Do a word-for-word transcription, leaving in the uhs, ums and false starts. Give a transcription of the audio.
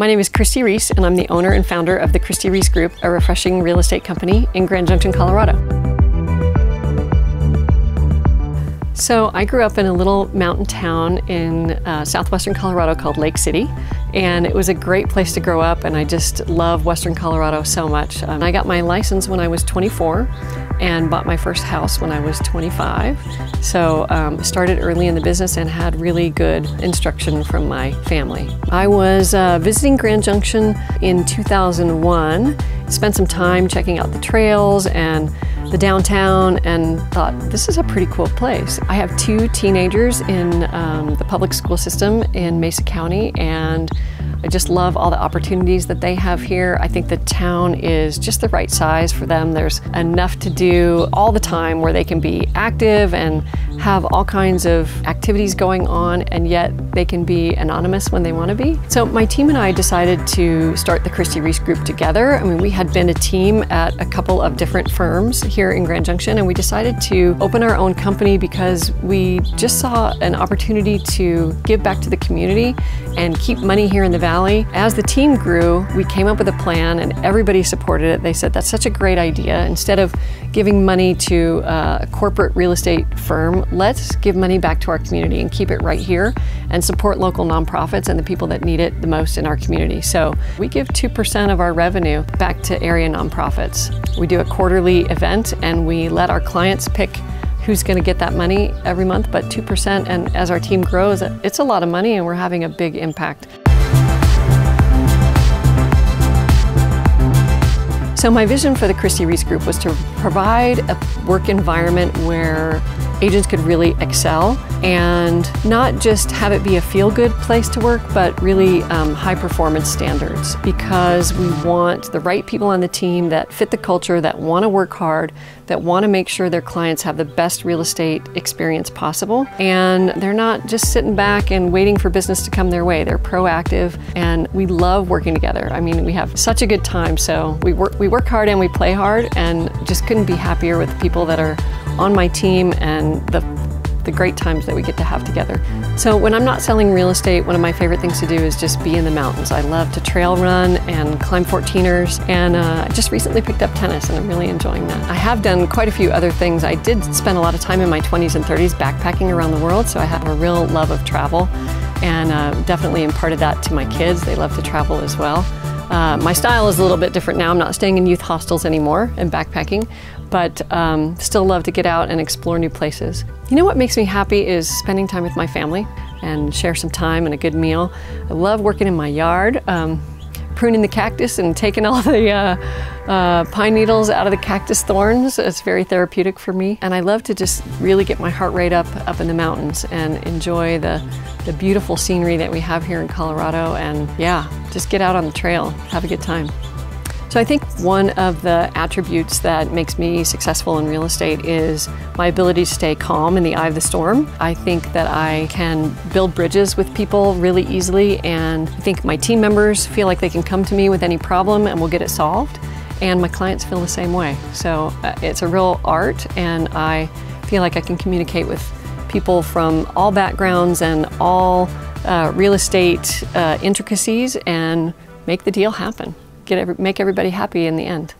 My name is Christi Reece, and I'm the owner and founder of The Christi Reece Group, a refreshing real estate company in Grand Junction, Colorado. So I grew up in a little mountain town in uh, southwestern Colorado called Lake City, and it was a great place to grow up, and I just love western Colorado so much. Um, I got my license when I was twenty-four and bought my first house when I was twenty-five. So um, started early in the business and had really good instruction from my family. I was uh, visiting Grand Junction in two thousand one, spent some time checking out the trails and the downtown, and thought, this is a pretty cool place. I have two teenagers in um, the public school system in Mesa County, and I just love all the opportunities that they have here. I think the town is just the right size for them. There's enough to do all the time where they can be active and have all kinds of activities going on, and yet they can be anonymous when they want to be. So my team and I decided to start the Christi Reece Group together. I mean, we had been a team at a couple of different firms here in Grand Junction, and we decided to open our own company because we just saw an opportunity to give back to the community and keep money here in the valley. As the team grew, we came up with a plan, and everybody supported it. They said, that's such a great idea. Instead of giving money to a corporate real estate firm, let's give money back to our community and keep it right here and support local nonprofits and the people that need it the most in our community. So we give two percent of our revenue back to area nonprofits. We do a quarterly event, and we let our clients pick who's going to get that money every month, but two percent. And as our team grows, it's a lot of money, and we're having a big impact. So my vision for the Christi Reece Group was to provide a work environment where agents could really excel, and not just have it be a feel-good place to work, but really um, high performance standards, because we want the right people on the team that fit the culture, that want to work hard, that want to make sure their clients have the best real estate experience possible. And they're not just sitting back and waiting for business to come their way. They're proactive, and we love working together. I mean, we have such a good time. So we work, we work hard and we play hard, and just couldn't be happier with the people that are on my team and the the great times that we get to have together. So when I'm not selling real estate, one of my favorite things to do is just be in the mountains. I love to trail run and climb fourteeners, and uh, I just recently picked up tennis, and I'm really enjoying that. I have done quite a few other things. I did spend a lot of time in my twenties and thirties backpacking around the world, so I have a real love of travel, and uh, definitely imparted that to my kids. They love to travel as well. Uh, my style is a little bit different now. I'm not staying in youth hostels anymore and backpacking, but um, still love to get out and explore new places. You know what makes me happy is spending time with my family and share some time and a good meal. I love working in my yard, um, pruning the cactus and taking all the uh, uh, pine needles out of the cactus thorns. It's very therapeutic for me. And I love to just really get my heart rate up up in the mountains and enjoy the, the beautiful scenery that we have here in Colorado. And yeah, just get out on the trail, have a good time. So I think one of the attributes that makes me successful in real estate is my ability to stay calm in the eye of the storm. I think that I can build bridges with people really easily, and I think my team members feel like they can come to me with any problem and we'll get it solved, and my clients feel the same way. So uh, it's a real art, and I feel like I can communicate with people from all backgrounds and all uh, real estate uh, intricacies and make the deal happen. Get every, make everybody happy in the end.